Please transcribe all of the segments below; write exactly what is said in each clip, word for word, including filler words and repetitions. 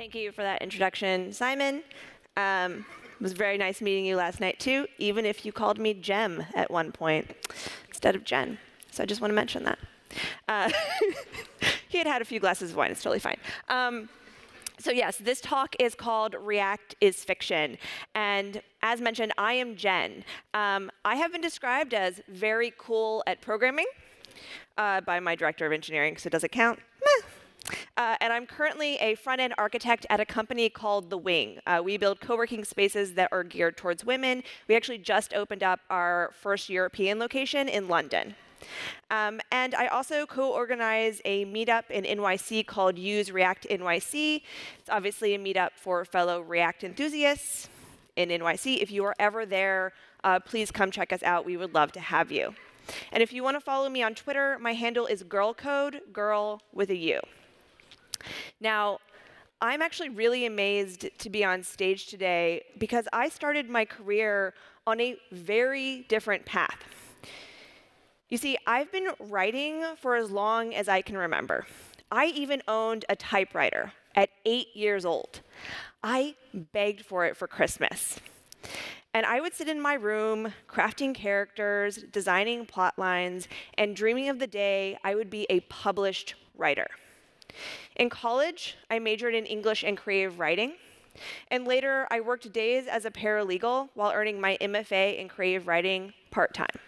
Thank you for that introduction, Simon. Um, it was very nice meeting you last night, too, even if you called me Jem at one point instead of Jen. So I just want to mention that. Uh, he had had a few glasses of wine. It's totally fine. Um, so yes, this talk is called React is Fiction. And as mentioned, I am Jen. Um, I have been described as very cool at programming uh, by my director of engineering, so does it count? Meh. Uh, and I'm currently a front-end architect at a company called The Wing. Uh, we build co-working spaces that are geared towards women. We actually just opened up our first European location in London. Um, and I also co-organize a meetup in N Y C called Use React N Y C. It's obviously a meetup for fellow React enthusiasts in N Y C. If you are ever there, uh, please come check us out. We would love to have you. And if you want to follow me on Twitter, my handle is Girl Code, girl with a U. Now, I'm actually really amazed to be on stage today because I started my career on a very different path. You see, I've been writing for as long as I can remember. I even owned a typewriter at eight years old. I begged for it for Christmas. And I would sit in my room, crafting characters, designing plot lines, and dreaming of the day I would be a published writer. In college, I majored in English and creative writing. And later, I worked days as a paralegal while earning my M F A in creative writing part-time.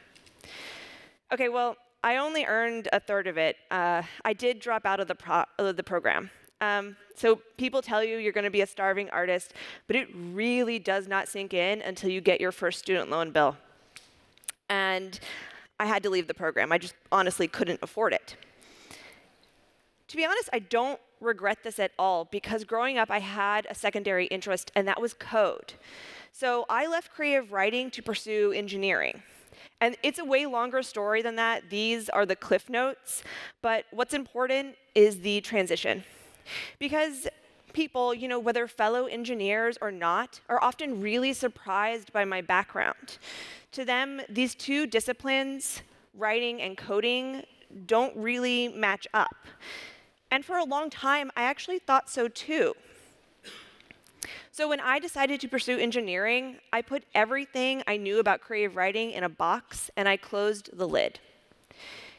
OK, well, I only earned a third of it. Uh, I did drop out of the, pro of the program. Um, so people tell you you're going to be a starving artist, but it really does not sink in until you get your first student loan bill. And I had to leave the program. I just honestly couldn't afford it. To be honest, I don't regret this at all, because growing up, I had a secondary interest, and that was code. So I left creative writing to pursue engineering. And it's a way longer story than that. These are the cliff notes. But what's important is the transition. Because people, you know, whether fellow engineers or not, are often really surprised by my background. To them, these two disciplines, writing and coding, don't really match up. And for a long time, I actually thought so too. So when I decided to pursue engineering, I put everything I knew about creative writing in a box, and I closed the lid.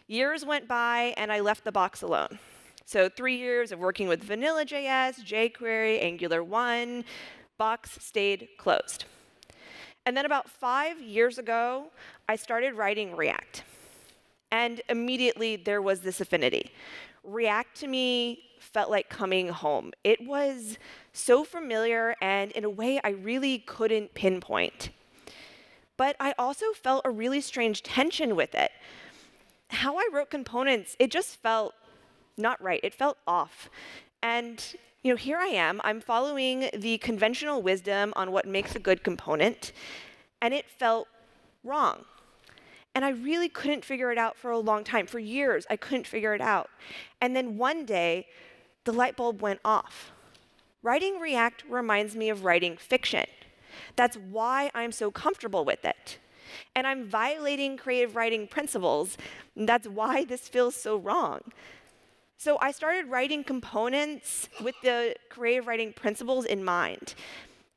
Years went by, and I left the box alone. So three years of working with vanilla J S, jQuery, Angular one, box stayed closed. And then about five years ago, I started writing React. And immediately, there was this affinity. React to me felt like coming home. It was so familiar, and in a way I really couldn't pinpoint. But I also felt a really strange tension with it. How I wrote components, it just felt not right. It felt off. And you know, here I am. I'm following the conventional wisdom on what makes a good component, and it felt wrong. And I really couldn't figure it out for a long time. For years, I couldn't figure it out. And then one day, the light bulb went off. Writing React reminds me of writing fiction. That's why I'm so comfortable with it. And I'm violating creative writing principles. That's why this feels so wrong. So I started writing components with the creative writing principles in mind.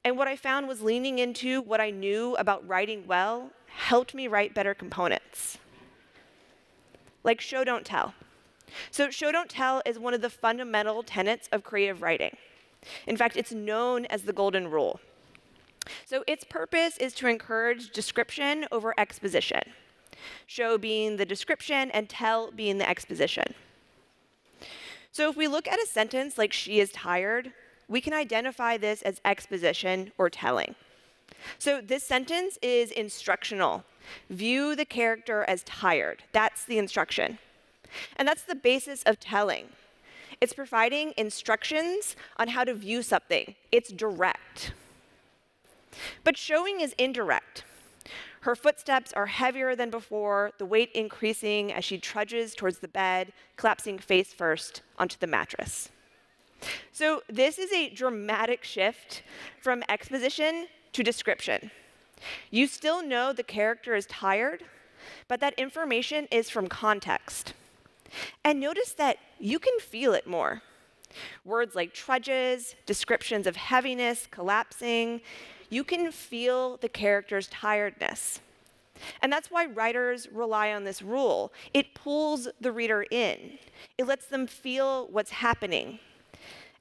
And what I found was leaning into what I knew about writing well helped me write better components, like show, don't tell. So show, don't tell is one of the fundamental tenets of creative writing. In fact, it's known as the golden rule. So its purpose is to encourage description over exposition, show being the description and tell being the exposition. So if we look at a sentence like she is tired, we can identify this as exposition or telling. So this sentence is instructional. View the character as tired. That's the instruction. And that's the basis of telling. It's providing instructions on how to view something. It's direct. But showing is indirect. Her footsteps are heavier than before, the weight increasing as she trudges towards the bed, collapsing face first onto the mattress. So this is a dramatic shift from exposition to description. You still know the character is tired, but that information is from context. And notice that you can feel it more. Words like trudges, descriptions of heaviness, collapsing. You can feel the character's tiredness. And that's why writers rely on this rule. It pulls the reader in. It lets them feel what's happening.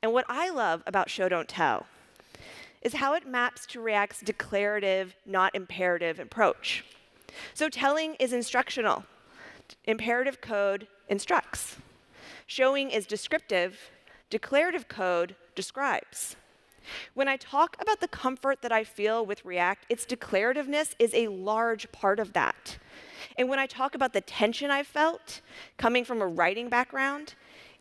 And what I love about Show Don't Tell is how it maps to React's declarative, not imperative approach. So telling is instructional. Imperative code instructs. Showing is descriptive. Declarative code describes. When I talk about the comfort that I feel with React, its declarativeness is a large part of that. And when I talk about the tension I felt coming from a writing background,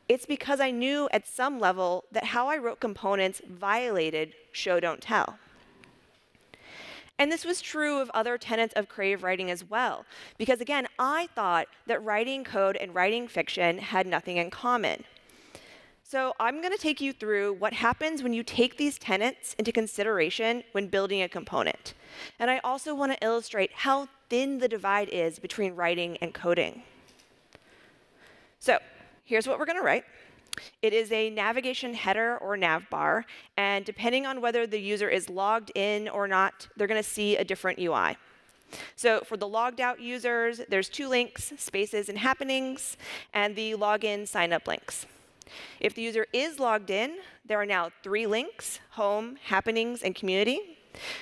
it's because I knew at some level that how I wrote components violated show don't tell. And this was true of other tenets of creative writing as well, because again, I thought that writing code and writing fiction had nothing in common. So I'm going to take you through what happens when you take these tenets into consideration when building a component. And I also want to illustrate how thin the divide is between writing and coding. So here's what we're going to write. It is a navigation header or nav bar, and depending on whether the user is logged in or not, they're going to see a different U I. So for the logged out users, there's two links, spaces and happenings, and the login sign-up links. If the user is logged in, there are now three links, home, happenings, and community,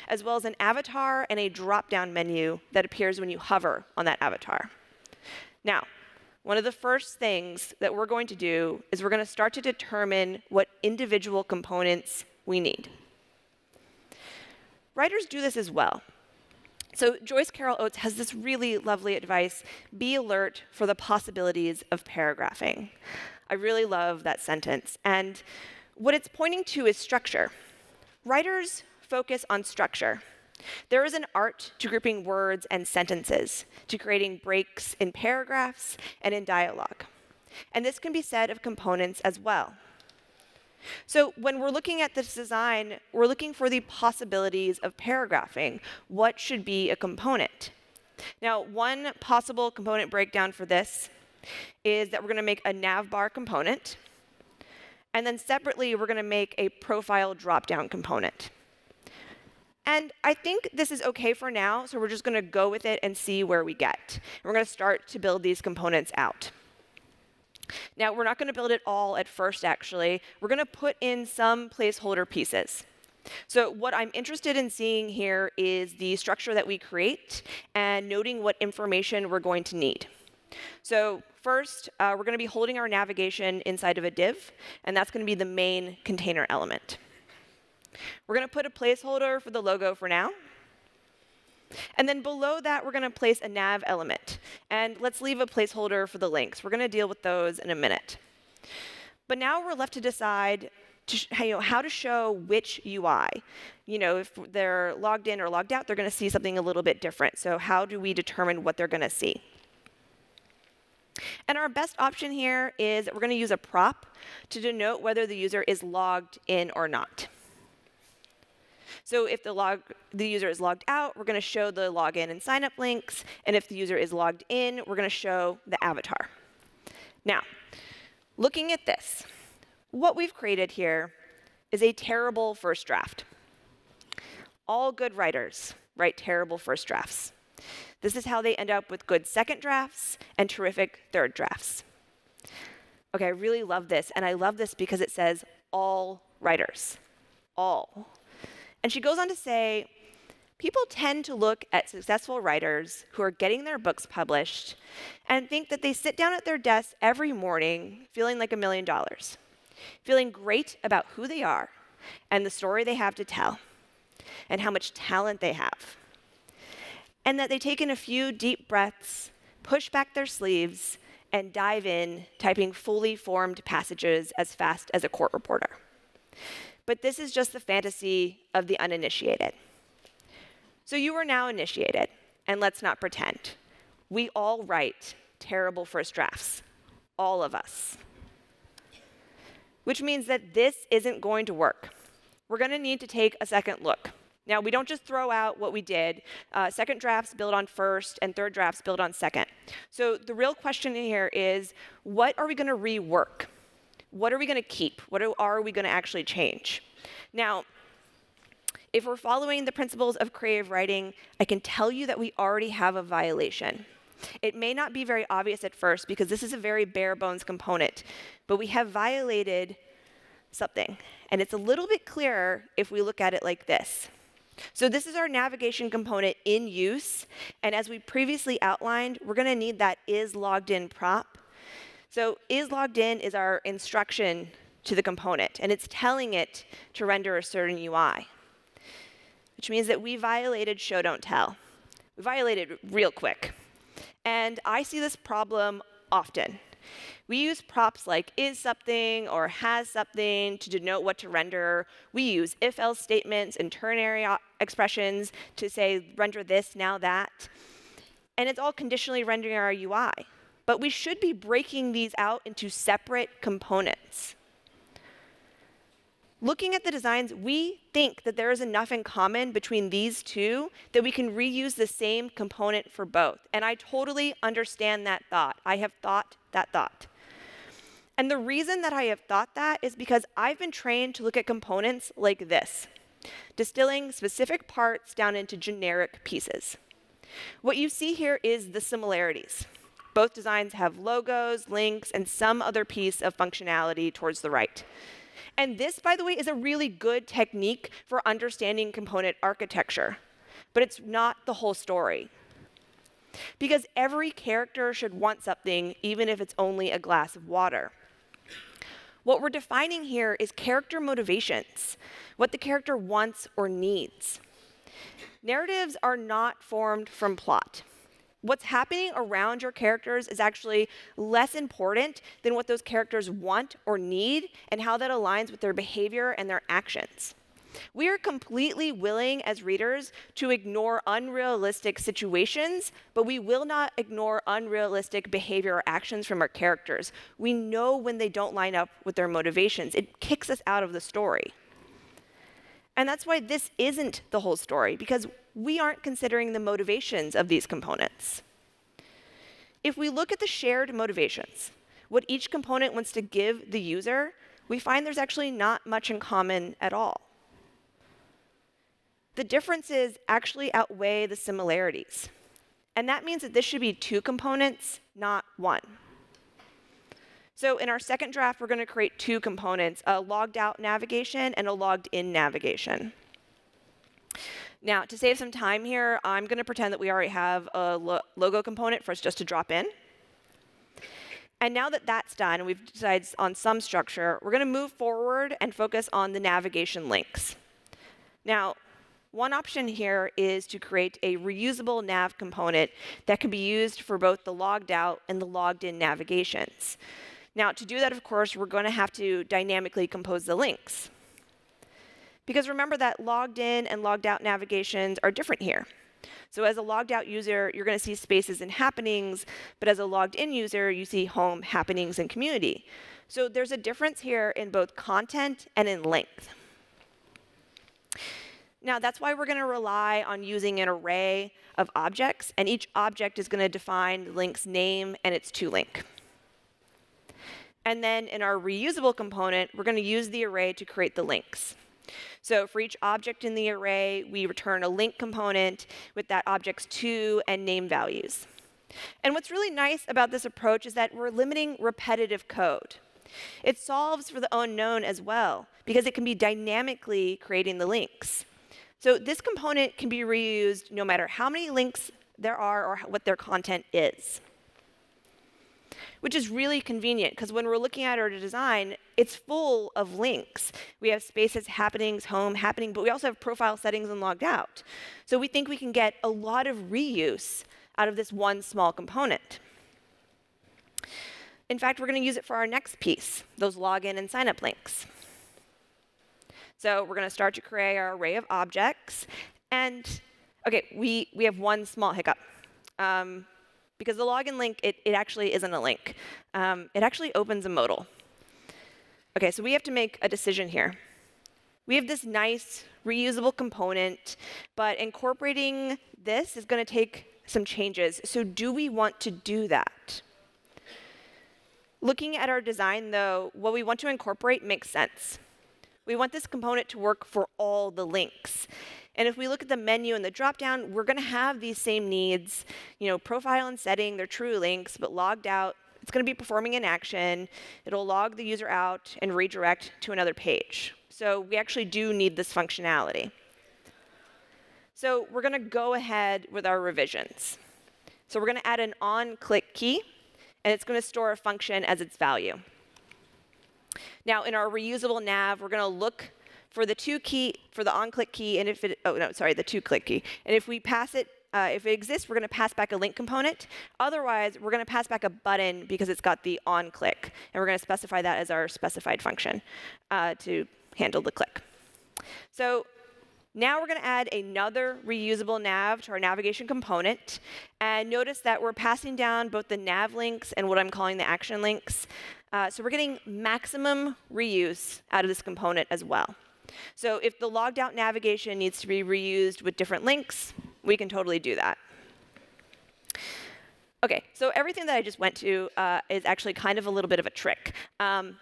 as well as an avatar and a drop-down menu that appears when you hover on that avatar. Now, one of the first things that we're going to do is we're going to start to determine what individual components we need. Writers do this as well. So Joyce Carol Oates has this really lovely advice, be alert for the possibilities of paragraphing. I really love that sentence. And what it's pointing to is structure. Writers focus on structure. There is an art to grouping words and sentences, to creating breaks in paragraphs and in dialogue. And this can be said of components as well. So when we're looking at this design, we're looking for the possibilities of paragraphing. What should be a component? Now, one possible component breakdown for this is that we're going to make a navbar component. And then separately, we're going to make a profile dropdown component. And I think this is OK for now, so we're just going to go with it and see where we get. And we're going to start to build these components out. Now, we're not going to build it all at first, actually. We're going to put in some placeholder pieces. So what I'm interested in seeing here is the structure that we create and noting what information we're going to need. So first, uh, we're going to be holding our navigation inside of a div, and that's going to be the main container element. We're going to put a placeholder for the logo for now. And then below that, we're going to place a nav element. And let's leave a placeholder for the links. We're going to deal with those in a minute. But now we're left to decide to you know, how to show which U I. You know, if they're logged in or logged out, they're going to see something a little bit different. So how do we determine what they're going to see? And our best option here is that we're going to use a prop to denote whether the user is logged in or not. So if the, log, the user is logged out, we're going to show the login and sign-up links. And if the user is logged in, we're going to show the avatar. Now, looking at this, what we've created here is a terrible first draft. All good writers write terrible first drafts. This is how they end up with good second drafts and terrific third drafts. OK, I really love this. And I love this because it says all writers, all. And she goes on to say, people tend to look at successful writers who are getting their books published and think that they sit down at their desk every morning feeling like a million dollars, feeling great about who they are and the story they have to tell and how much talent they have, and that they take in a few deep breaths, push back their sleeves, and dive in, typing fully formed passages as fast as a court reporter. But this is just the fantasy of the uninitiated. So you are now initiated, and let's not pretend. We all write terrible first drafts, all of us. Which means that this isn't going to work. We're going to need to take a second look. Now, we don't just throw out what we did. Uh, second drafts build on first, and third drafts build on second. So the real question here is, what are we going to rework? what are we going to keep? What are we going to actually change? Now, if we're following the principles of creative writing, I can tell you that we already have a violation. It may not be very obvious at first, because this is a very bare bones component, but we have violated something. And it's a little bit clearer if we look at it like this. So this is our navigation component in use. And as we previously outlined, we're going to need that is logged in prop. So is logged in is our instruction to the component. And it's telling it to render a certain U I, which means that we violated show don't tell. We violated real quick. And I see this problem often. We use props like is something or has something to denote what to render. We use if-else statements and ternary expressions to say render this, now that. And it's all conditionally rendering our U I. But we should be breaking these out into separate components. Looking at the designs, we think that there is enough in common between these two that we can reuse the same component for both. And I totally understand that thought. I have thought that thought. And the reason that I have thought that is because I've been trained to look at components like this, distilling specific parts down into generic pieces. What you see here is the similarities. Both designs have logos, links, and some other piece of functionality towards the right. And this, by the way, is a really good technique for understanding component architecture. But it's not the whole story. Because every character should want something, even if it's only a glass of water. What we're defining here is character motivations, what the character wants or needs. Narratives are not formed from plot. What's happening around your characters is actually less important than what those characters want or need and how that aligns with their behavior and their actions. We are completely willing as readers to ignore unrealistic situations, but we will not ignore unrealistic behavior or actions from our characters. We know when they don't line up with their motivations. It kicks us out of the story. And that's why this isn't the whole story, because we aren't considering the motivations of these components. If we look at the shared motivations, what each component wants to give the user, we find there's actually not much in common at all. The differences actually outweigh the similarities. And that means that this should be two components, not one. So in our second draft, we're going to create two components, a logged out navigation and a logged in navigation. Now, to save some time here, I'm going to pretend that we already have a lo logo component for us just to drop in. And now that that's done and we've decided on some structure, we're going to move forward and focus on the navigation links. Now, one option here is to create a reusable nav component that can be used for both the logged out and the logged in navigations. Now, to do that, of course, we're going to have to dynamically compose the links. Because remember that logged in and logged out navigations are different here. So as a logged out user, you're going to see spaces and happenings. But as a logged in user, you see home, happenings, and community. So there's a difference here in both content and in length. Now, that's why we're going to rely on using an array of objects. And each object is going to define the link's name and its to-link. And then in our reusable component, we're going to use the array to create the links. So for each object in the array, we return a link component with that object's to and name values. And what's really nice about this approach is that we're limiting repetitive code. It solves for the unknown as well, because it can be dynamically creating the links. So this component can be reused no matter how many links there are or what their content is, which is really convenient, because when we're looking at our design, it's full of links. We have spaces, happenings, home, happening, but we also have profile settings and logged out. So we think we can get a lot of reuse out of this one small component. In fact, we're going to use it for our next piece, those login and sign up links. So we're going to start to create our array of objects. And OK, we, we have one small hiccup. Um, Because the login link, it, it actually isn't a link. Um, it actually opens a modal. OK, so we have to make a decision here. We have this nice reusable component, but incorporating this is going to take some changes. So do we want to do that? Looking at our design, though, what we want to incorporate makes sense. We want this component to work for all the links. And if we look at the menu and the dropdown, we're going to have these same needs. You know, profile and setting, they're true links, but logged out, it's going to be performing an action. It'll log the user out and redirect to another page. So we actually do need this functionality. So we're going to go ahead with our revisions. So we're going to add an on-click key, and it's going to store a function as its value. Now, in our reusable nav, we're going to look for the two key, for the on-click key, and if it, oh no, sorry, the two-click key. And if we pass it, uh, if it exists, we're going to pass back a link component. Otherwise, we're going to pass back a button because it's got the on-click, and we're going to specify that as our specified function uh, to handle the click. So now we're going to add another reusable nav to our navigation component. And notice that we're passing down both the nav links and what I'm calling the action links. Uh, so we're getting maximum reuse out of this component as well. So if the logged out navigation needs to be reused with different links, we can totally do that. OK, so everything that I just went to uh, is actually kind of a little bit of a trick. Um,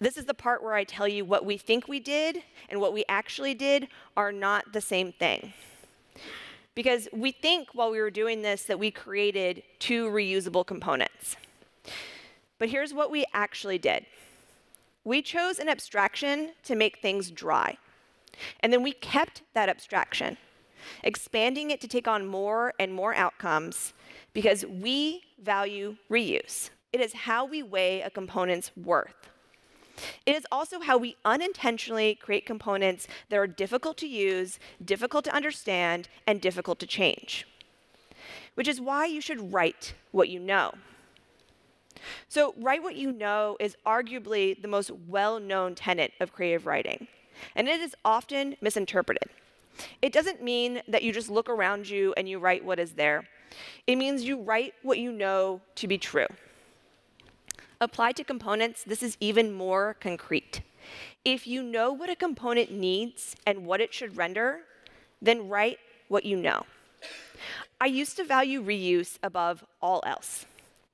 This is the part where I tell you what we think we did and what we actually did are not the same thing. Because we think while we were doing this that we created two reusable components. But here's what we actually did. We chose an abstraction to make things dry. And then we kept that abstraction, expanding it to take on more and more outcomes because we value reuse. It is how we weigh a component's worth. It is also how we unintentionally create components that are difficult to use, difficult to understand, and difficult to change, which is why you should write what you know. So write what you know is arguably the most well-known tenet of creative writing, and it is often misinterpreted. It doesn't mean that you just look around you and you write what is there. It means you write what you know to be true. Applied to components, this is even more concrete. If you know what a component needs and what it should render, then write what you know. I used to value reuse above all else.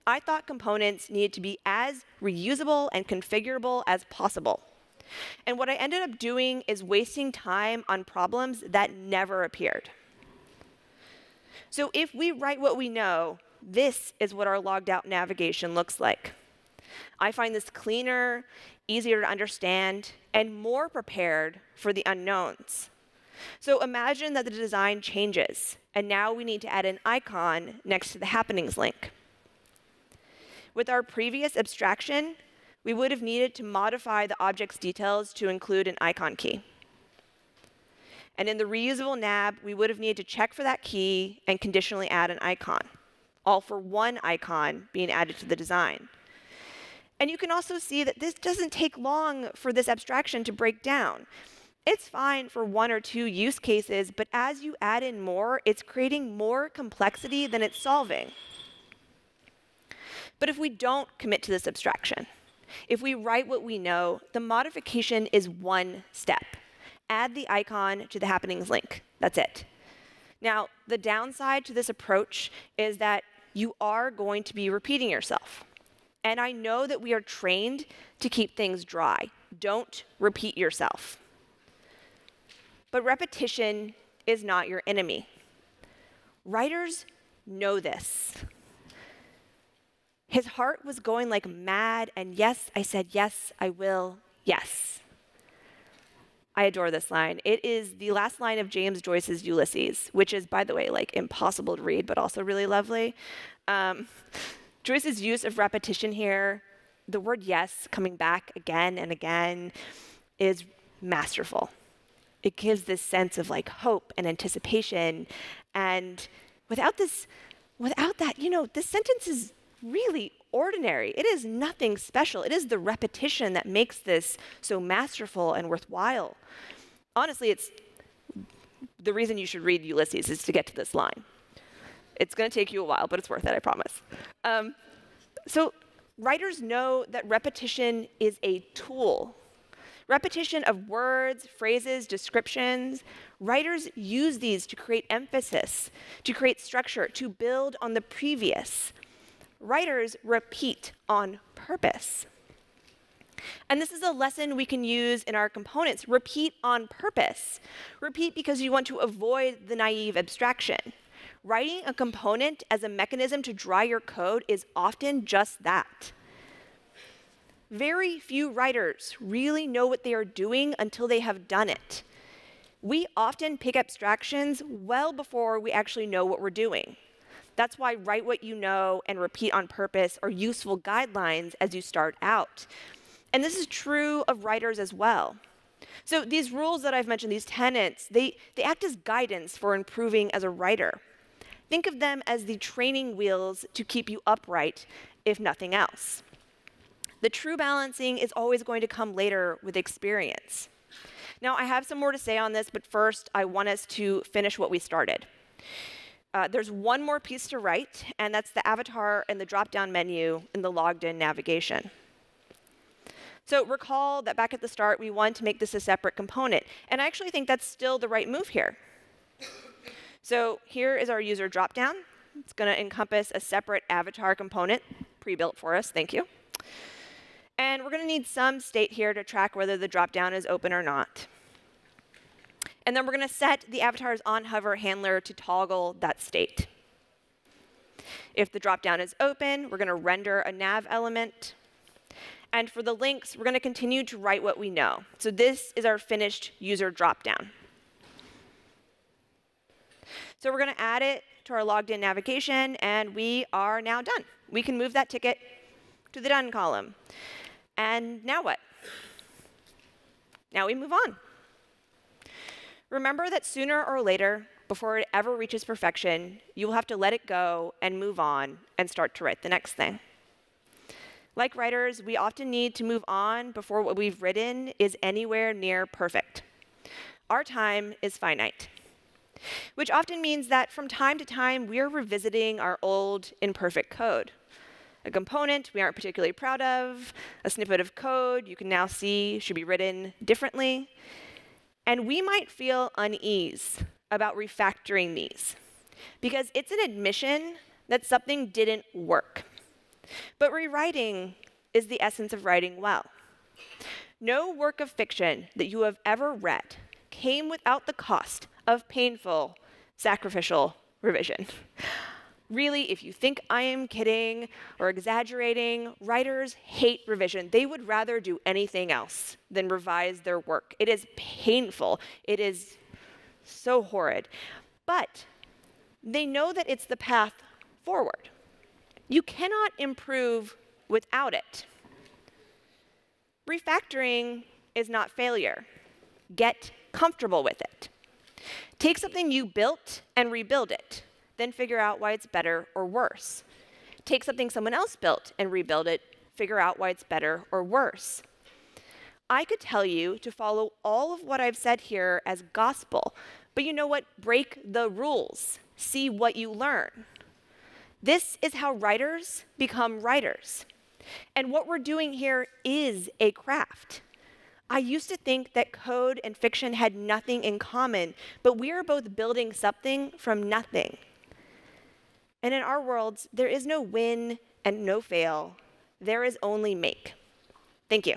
I thought components needed to be as reusable and configurable as possible. And what I ended up doing is wasting time on problems that never appeared. So if we write what we know, this is what our logged out navigation looks like. I find this cleaner, easier to understand, and more prepared for the unknowns. So imagine that the design changes, and now we need to add an icon next to the happenings link. With our previous abstraction, we would have needed to modify the object's details to include an icon key. And in the reusable nav, we would have needed to check for that key and conditionally add an icon, all for one icon being added to the design. And you can also see that this doesn't take long for this abstraction to break down. It's fine for one or two use cases, but as you add in more, it's creating more complexity than it's solving. But if we don't commit to this abstraction, if we write what we know, the modification is one step. Add the icon to the happenings link. That's it. Now, the downside to this approach is that you are going to be repeating yourself. And I know that we are trained to keep things dry. Don't repeat yourself. But repetition is not your enemy. Writers know this. His heart was going like mad, and yes, I said, yes, I will, yes. I adore this line. It is the last line of James Joyce's Ulysses, which is, by the way, like impossible to read, but also really lovely. Um, Joyce's use of repetition here, the word yes coming back again and again, is masterful. It gives this sense of like hope and anticipation. And without this, without that, you know, this sentence is really ordinary. It is nothing special. It is the repetition that makes this so masterful and worthwhile. Honestly, it's the reason you should read Ulysses is to get to this line. It's going to take you a while, but it's worth it, I promise. Um, so writers know that repetition is a tool. Repetition of words, phrases, descriptions. Writers use these to create emphasis, to create structure, to build on the previous. writers repeat on purpose. And this is a lesson we can use in our components. Repeat on purpose. Repeat because you want to avoid the naive abstraction. Writing a component as a mechanism to dry your code is often just that. Very few writers really know what they are doing until they have done it. We often pick abstractions well before we actually know what we're doing. That's why write what you know and repeat on purpose are useful guidelines as you start out. And this is true of writers as well. So these rules that I've mentioned, these tenets, they, they act as guidance for improving as a writer. Think of them as the training wheels to keep you upright, if nothing else. The true balancing is always going to come later with experience. Now, I have some more to say on this, but first, I want us to finish what we started. Uh, there's one more piece to write, and that's the avatar and the drop-down menu in the logged-in navigation. So recall that back at the start, we want to make this a separate component. And I actually think that's still the right move here. So here is our user dropdown. It's going to encompass a separate avatar component, pre-built for us. Thank you. And we're going to need some state here to track whether the dropdown is open or not. And then we're going to set the avatar's on-hover handler to toggle that state. If the dropdown is open, we're going to render a nav element. And for the links, we're going to continue to write what we know. So this is our finished user dropdown. So we're going to add it to our logged in navigation, and we are now done. We can move that ticket to the done column. And now what? Now we move on. Remember that sooner or later, before it ever reaches perfection, you will have to let it go and move on and start to write the next thing. Like writers, we often need to move on before what we've written is anywhere near perfect. Our time is finite, which often means that from time to time, we are revisiting our old imperfect code. A component we aren't particularly proud of, a snippet of code you can now see should be written differently. And we might feel unease about refactoring these, because it's an admission that something didn't work. But rewriting is the essence of writing well. No work of fiction that you have ever read came without the cost of painful, sacrificial revision. Really, if you think I am kidding or exaggerating, writers hate revision. They would rather do anything else than revise their work. It is painful. It is so horrid. But they know that it's the path forward. You cannot improve without it. Refactoring is not failure. Get comfortable with it. Take something you built and rebuild it, then figure out why it's better or worse. Take something someone else built and rebuild it, figure out why it's better or worse. I could tell you to follow all of what I've said here as gospel, but you know what? Break the rules. See what you learn. This is how writers become writers. And what we're doing here is a craft. I used to think that code and fiction had nothing in common, but we are both building something from nothing. And in our worlds, there is no win and no fail. There is only make. Thank you.